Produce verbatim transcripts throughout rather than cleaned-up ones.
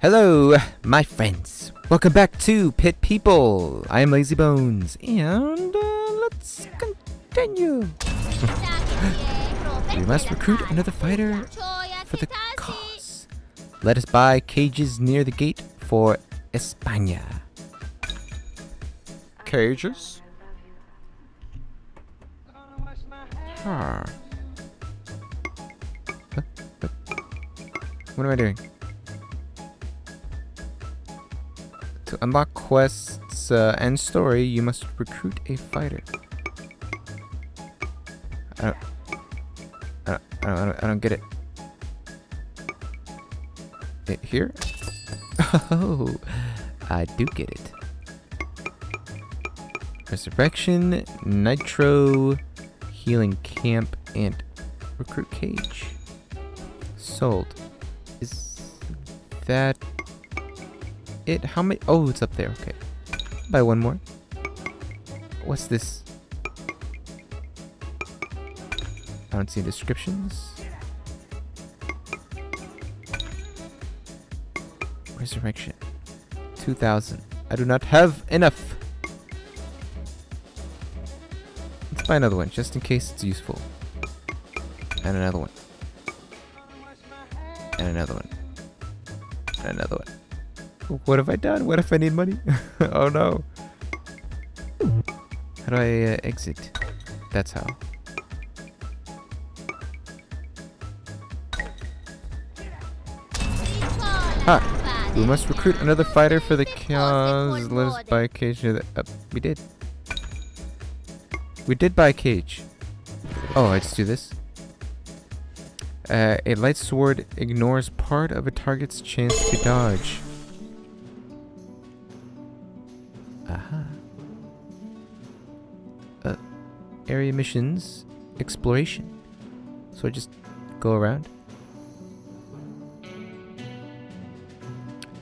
Hello, my friends. Welcome back to Pit People. I am Lazy Bones, and uh, let's continue. We must recruit another fighter for the cause. Let us buy cages near the gate for España. Cages? Huh. Huh? Huh? What am I doing? To unlock quests uh, and story, you must recruit a fighter. I don't, I don't, I don't, I don't get it. It here? Oh, I do get it. Resurrection, Nitro, Healing Camp, and Recruit Cage. Sold. Is that... It, how many? Oh, it's up there. Okay, buy one more. What's this? I don't see descriptions. Resurrection, two thousand. I do not have enough. Let's buy another one just in case it's useful. And another one. And another one. And another one. What have I done? What if I need money? Oh no. How do I uh, exit? That's how. Ah! We must recruit another fighter for the cause. Let us buy a cage near the... Uh, we did. We did buy a cage. Oh, I just do this. Uh, a light sword ignores part of a target's chance to dodge. Area missions, exploration. So I just go around.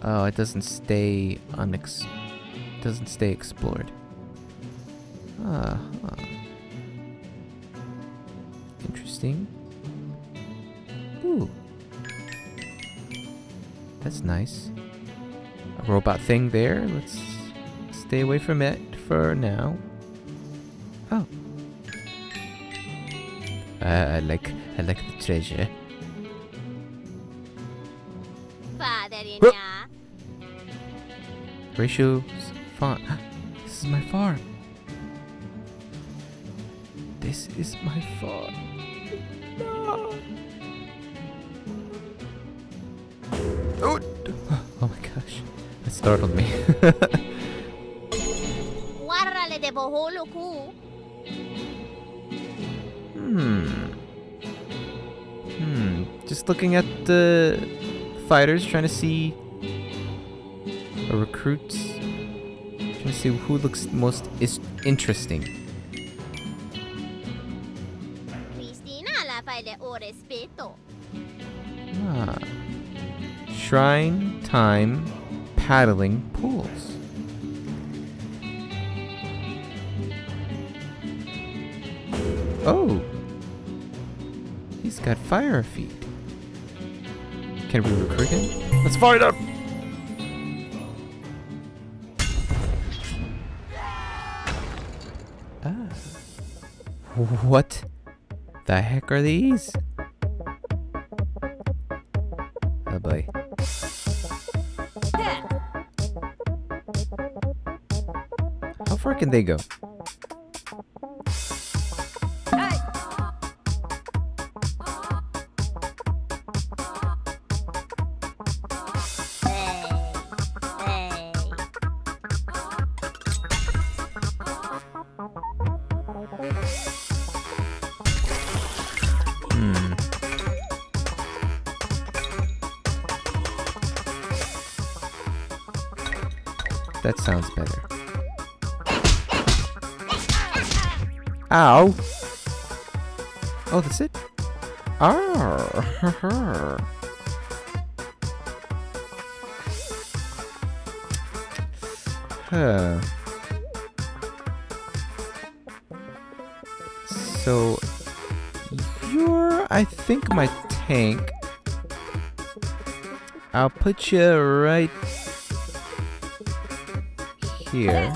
Oh, it doesn't stay unex, doesn't stay explored. Ah, uh -huh. Interesting. Ooh, that's nice. A robot thing there. Let's stay away from it for now. Oh. Uh, I like, I like the treasure. Horatio's farm. This is my farm. This is my farm. No. Oh, oh my gosh. That startled me. Hmm. Hmm. Just looking at the fighters, trying to see a recruit, trying to see who looks most is interesting. Ah. Shrine, time, paddling, pools. Oh. He's got fire feet. Can we recruit him? Let's fight him! Ah. What the heck are these? Oh boy. How far can they go? That sounds better. Ow! Oh, that's it? Ah! Huh. So, you're, I think, my tank. I'll put you right here.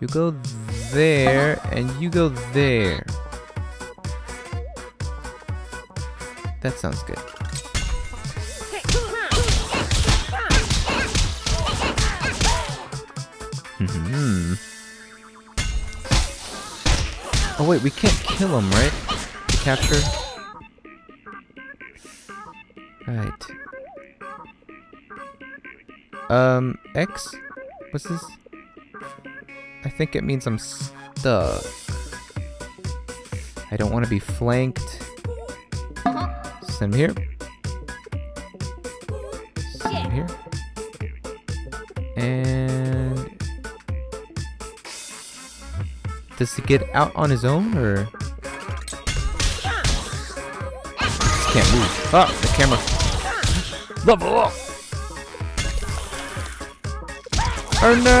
You go there, and you go there. That sounds good. Mm-hmm. Oh wait, we can't kill him, right? To capture? Right. Um, X? What's this? I think it means I'm stuck. I don't want to be flanked. Send him here. Send him here. And... does he get out on his own, or...? Just can't move. Ah! The camera! Level up! Oh no!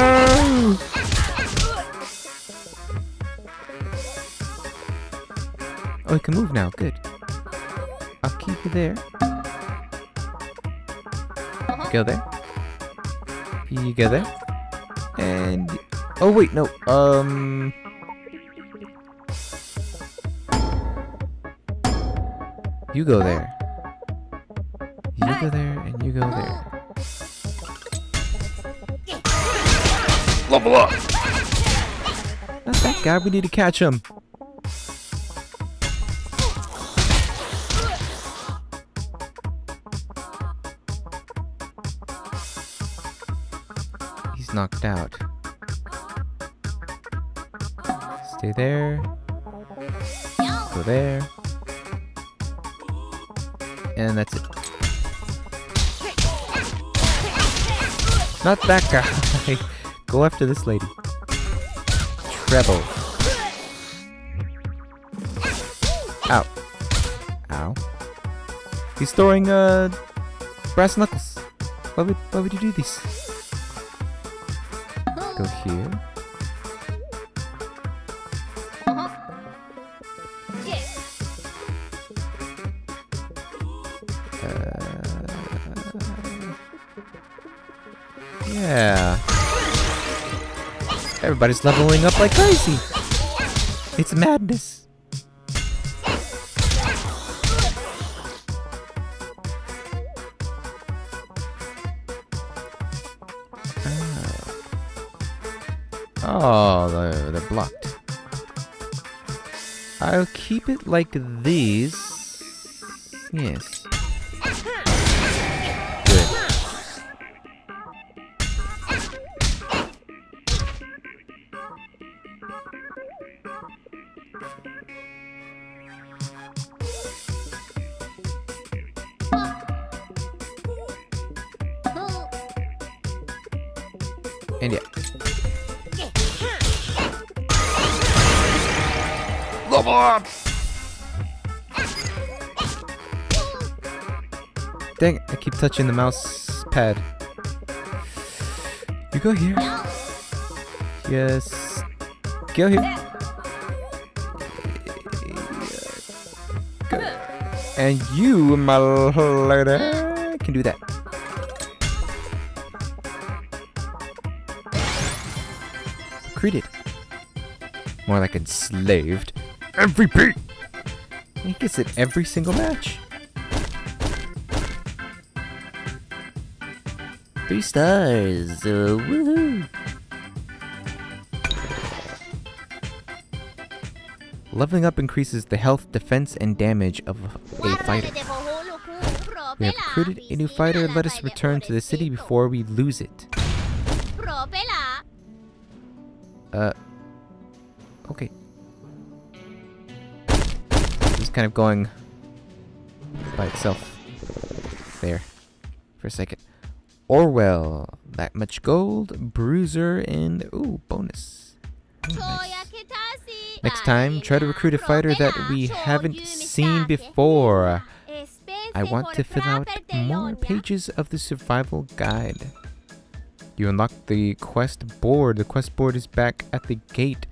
Oh, I can move now. Good. I'll keep you there. Go there. You go there. And... oh, wait, no. Um... You go there. You go there, and you go there. Level up! Not that guy. We need to catch him. Knocked out. Stay there. Go there. And that's it. Not that guy. Go after this lady. Treble. Ow. Ow. He's throwing uh brass knuckles. Why would why would you do this? Go here. Uh-huh. Yeah. Uh, yeah. Everybody's leveling up like crazy. It's madness. Oh, they're, they're blocked. I'll keep it like these. Yes. Good. And yeah. Level up! Dang it, I keep touching the mouse pad. You go here. Yes. Go here. Go. And you, my lady, can do that. Recruited. More like enslaved. M V P! He gets it every single match. Three stars. Uh, woohoo! Leveling up increases the health, defense, and damage of a fighter. We have recruited a new fighter. Let us return to the city before we lose it. Uh. Okay. Kind of going by itself there for a second. Orwell, that much gold, bruiser, and ooh, bonus. Oh, nice. Next time, try to recruit a fighter that we haven't seen before. I want to fill out more pages of the survival guide. You unlock the quest board. The quest board is back at the gate.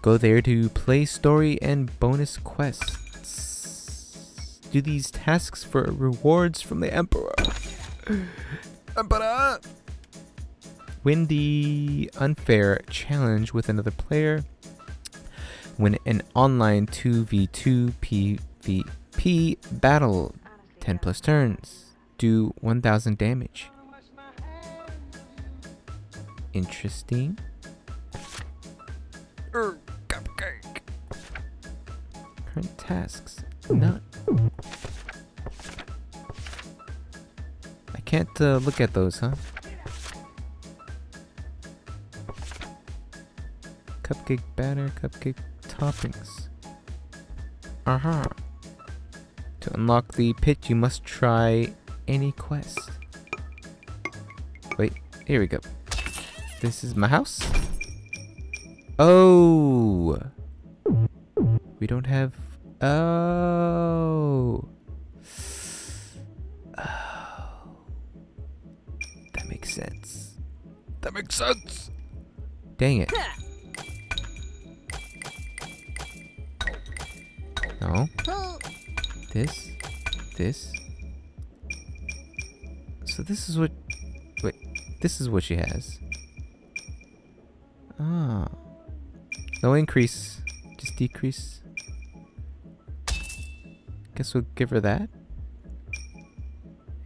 Go there to play story and bonus quests. do these tasks for rewards from the Emperor. Emperor! Win the unfair challenge with another player. Win an online two v two PvP battle. ten plus turns. Do one thousand damage. Interesting. Er, cupcake. Current tasks. None. I can't uh, look at those, huh? Cupcake batter, cupcake toppings. Aha. To unlock the pit, you must try any quest. Wait, here we go. This is my house? Oh! We don't have... Oh! Oh! That makes sense. That makes sense! Dang it. No. This. This. So this is what... Wait. This is what she has. Ah. No increase. Just decrease. Guess we'll give her that.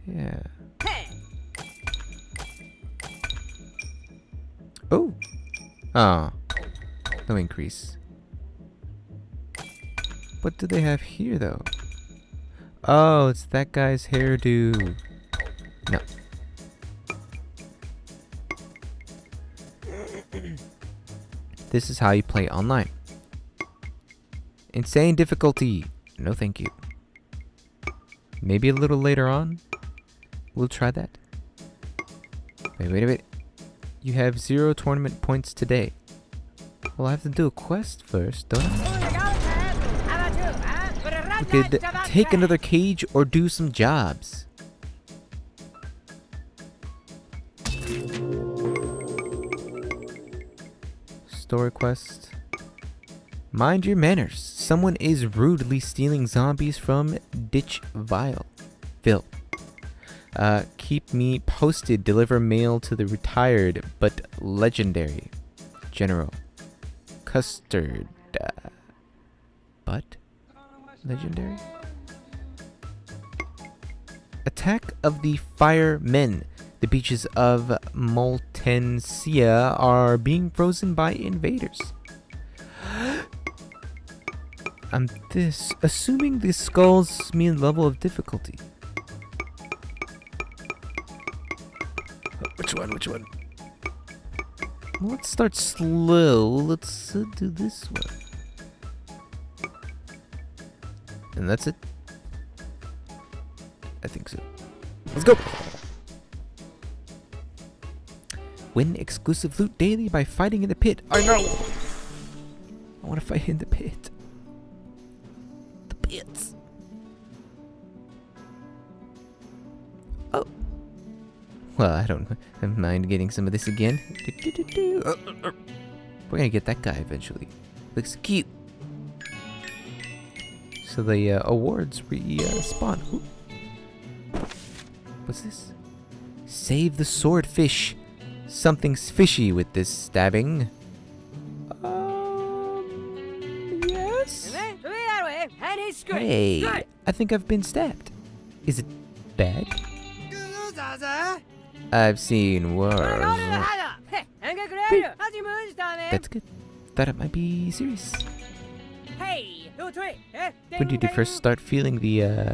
Yeah. Oh. Ah. No increase. What do they have here, though? Oh, it's that guy's hairdo. No. This is how you play online. Insane difficulty. No, thank you. Maybe a little later on, we'll try that. Wait, wait a minute. You have zero tournament points today. Well, I have to do a quest first, don't I? We could take another cage or do some jobs. Story quest. Mind your manners. Someone is rudely stealing zombies from Ditch Vile. Phil. Uh, keep me posted. Deliver mail to the retired but legendary General Custard. Uh, but. Legendary? Attack of the Firemen. The beaches of Moltencia are being frozen by invaders. I'm this assuming the skulls mean level of difficulty. Which one? Which one? Well, let's start slow. Let's uh, do this one. And that's it? I think so. Let's go! Win exclusive loot daily by fighting in the pit. I know! I want to fight in the pit. The pits. Oh. Well, I don't mind getting some of this again. We're going to get that guy eventually. Looks cute. So the uh, awards re-spawn. Uh, What's this? Save the swordfish. Something's fishy with this stabbing. Um, yes? Hey, I think I've been stabbed. Is it bad? I've seen worse. That's good. Thought it might be serious. Hey. When did you first start feeling the uh,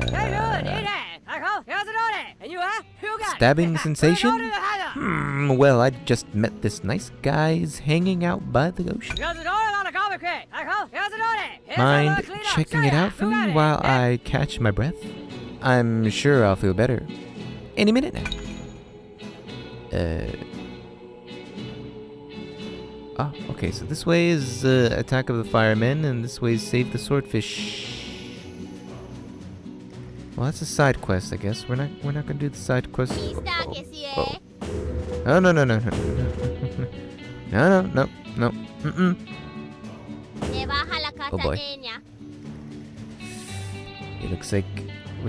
stabbing sensation? Hmm, well, I just met this nice guy's hanging out by the ocean. Mind checking it out for me while I catch my breath? I'm sure I'll feel better any minute now. Uh. Ah, okay, so this way is uh, Attack of the Firemen, and this way is Save the Swordfish. Well, that's a side quest, I guess. We're not we're not gonna do the side quest. Oh, oh, oh. oh no no no no no no no no. Mm-mm. Oh boy. It looks like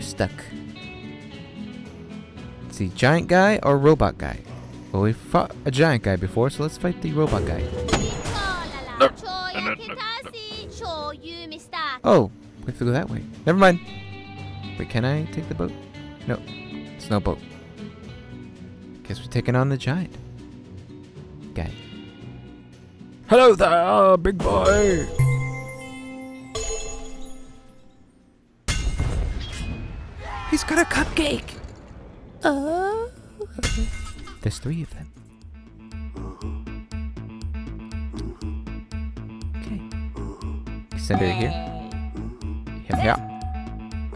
we're stuck. Let's see, giant guy or robot guy? Well, we fought a giant guy before, so let's fight the robot guy. Oh, we have to go that way. Never mind. Wait, can I take the boat? No, it's no boat. Guess we're taking on the giant guy. Hello there, big boy. He's got a cupcake. Oh. There's three of them. Okay. Send it here. Him here.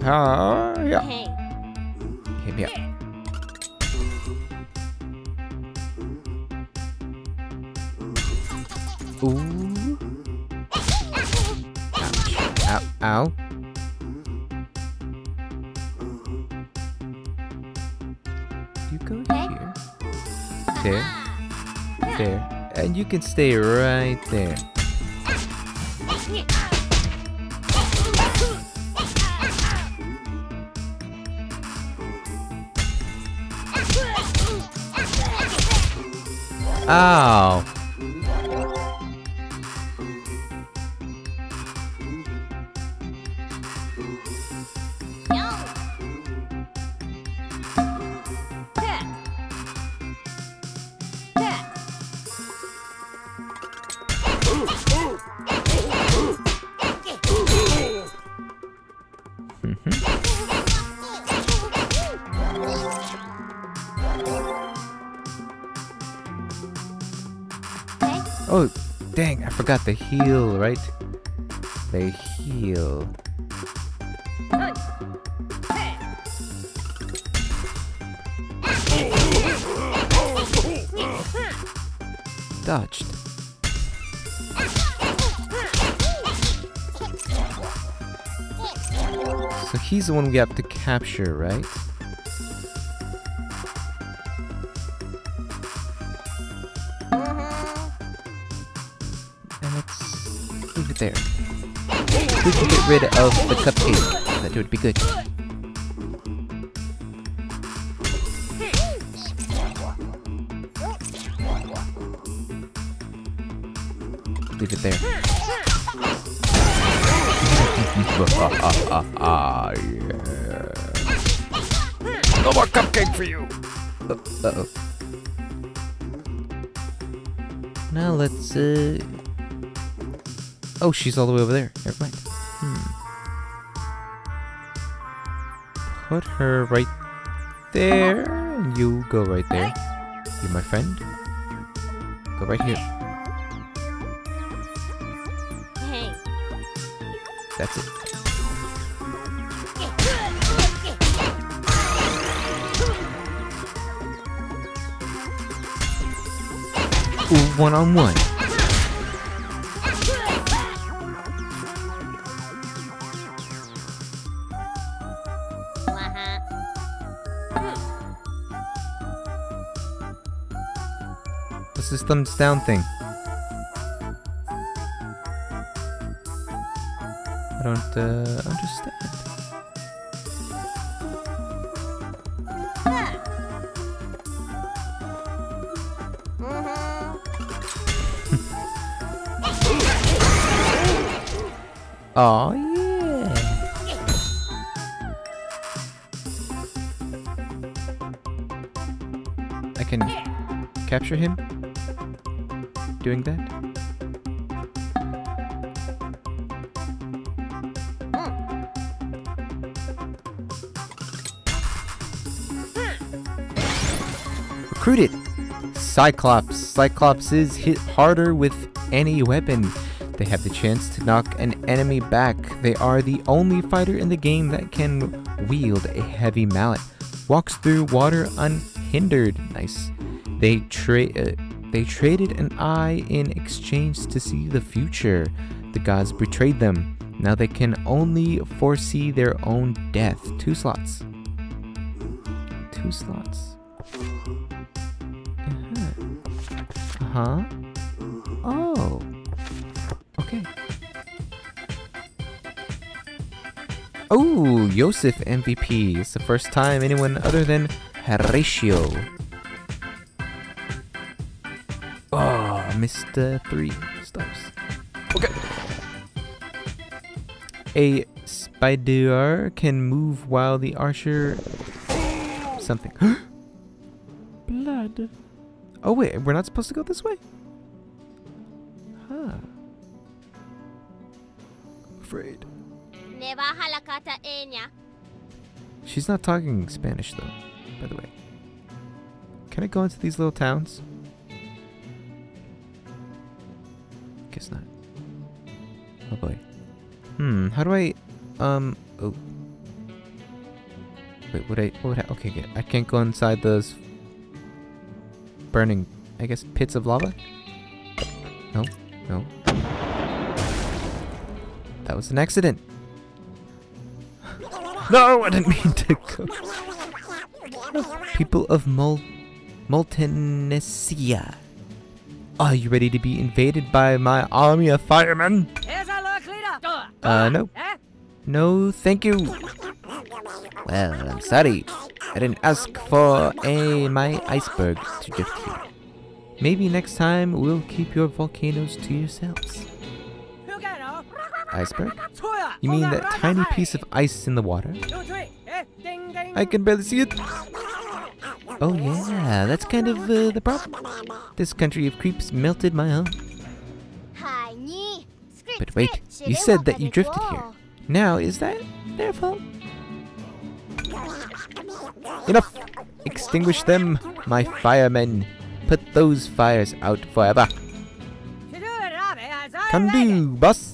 Ah, yeah. Him here. Ooh. Ow. Ow. Ow. There, there, and you can stay right there. Ow! Oh, dang, I forgot the heal, right? The heal. Dodged. So he's the one we have to capture, right? There. We can get rid of the cupcake. That would be good. Leave it there. Ah, yeah. No more cupcake for you! Uh, uh-oh. Now let's, uh... oh, she's all the way over there. Never mind. Hmm. Put her right there. And you go right there. You're my friend. Go right here. That's it. Ooh, one on one. This thumbs down thing. I don't uh, understand. Oh yeah. I can capture him. Doing that? Mm. Recruited! Cyclops. Cyclopses hit harder with any weapon. They have the chance to knock an enemy back. They are the only fighter in the game that can wield a heavy mallet. Walks through water unhindered. Nice. They trade... Uh, They traded an eye in exchange to see the future. The gods betrayed them. Now they can only foresee their own death. Two slots. Two slots. Uh-huh. Uh-huh. Oh. Okay. Oh, Yosef M V P. It's the first time anyone other than Horatio. Oh, missed uh, three stars. Okay. A spider can move while the archer... Something. Blood. Oh, wait. We're not supposed to go this way? Huh. I'm afraid. She's not talking Spanish, though, by the way. Can I go into these little towns? Guess not. Oh, boy. Hmm, how do I... Um... Oh. Wait, would I... What would I... Okay, good. I can't go inside those... burning... I guess pits of lava? No. No. That was an accident! No, I didn't mean to go. People of Mol... Moltenesia. Are you ready to be invaded by my army of firemen? Uh, no. No, thank you. Well, I'm sorry. I didn't ask for a, my iceberg to drift here. Maybe next time we'll keep your volcanoes to yourselves. Iceberg? You mean that tiny piece of ice in the water? I can barely see it. Oh yeah, that's kind of uh, the problem. This country of creeps melted my own. But wait, you said that you drifted here. Now, is that their fault? Enough! Extinguish them, my firemen. Put those fires out forever. Come do, boss.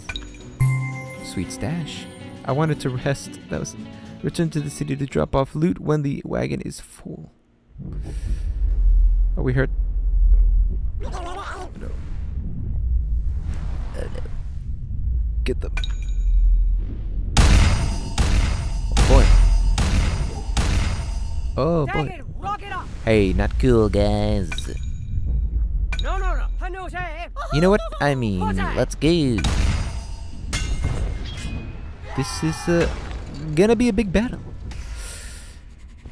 Sweet stash. I wanted to rest. That was return to the city to drop off loot when the wagon is full. Are we hurt? No. Oh, no. Get them. Oh boy. Oh boy. Hey, not cool, guys. No, no, no. You know what I mean. Let's go. This is uh, gonna be a big battle,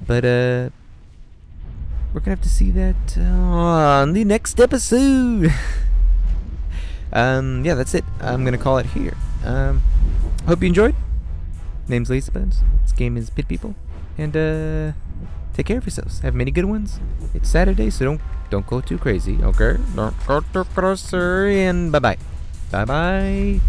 but uh, we're gonna have to see that on the next episode. um, yeah, that's it. I'm gonna call it here. Um, hope you enjoyed. Name's Lazy Bones. This game is Pit People, and uh, take care of yourselves. Have many good ones. It's Saturday, so don't don't go too crazy, okay? Don't go too crazy, and bye bye, bye bye.